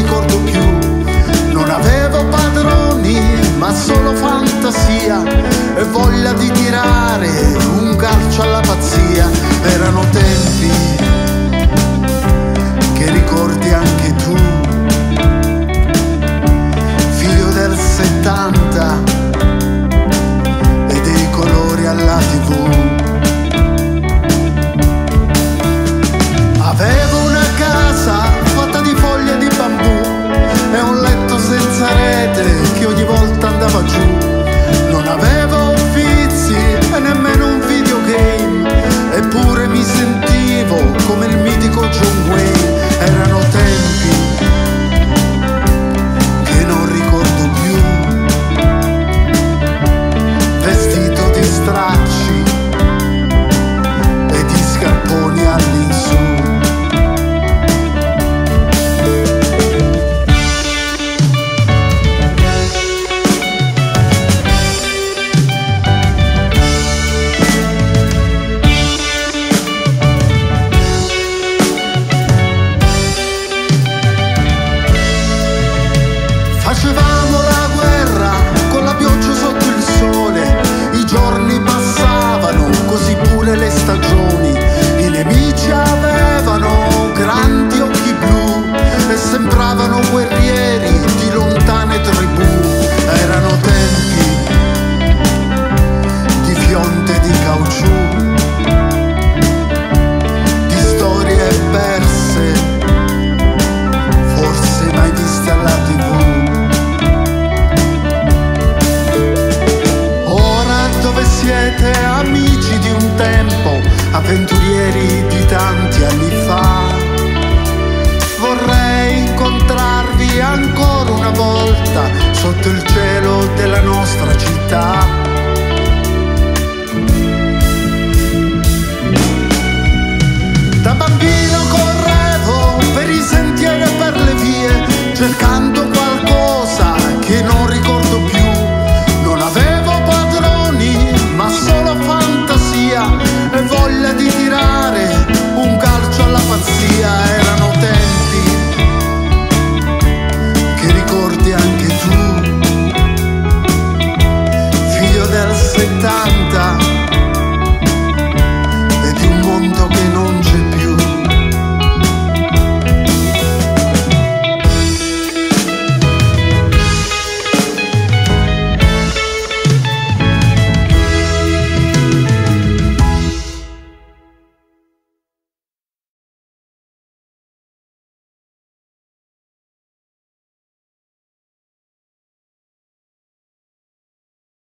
ricordo più. Non avevo padroni, ma solo fantasia e voglia di tirare un calcio alla pazzia. Erano tempi che ricordi anche tu, figlio del 70 e dei colori alla TV. Avevo una casa fatta di foglie di bambù e un letto senza rete che ogni volta andava giù. Non avevo vizi e nemmeno un videogame, eppure mi sentivo come il mitico John Wayne. Erano tempi che non ricordo più, vestito di stracci e di scarponi all'insù. Facevamo la guerra con la pioggia sotto il sole, i giorni passavano, così pure le stagioni. I nemici avevano grandi occhi blu e sembravano guerrieri di lontane tribù. Erano tempi di fionde di caucciù, di storie perse, forse mai viste alla TV. Siete amici di un tempo, avventurieri di tanti anni fa. Vorrei incontrarvi ancora una volta sotto il cielo della nostra città. Da bambino correvo per i sentieri e per le vie, cercando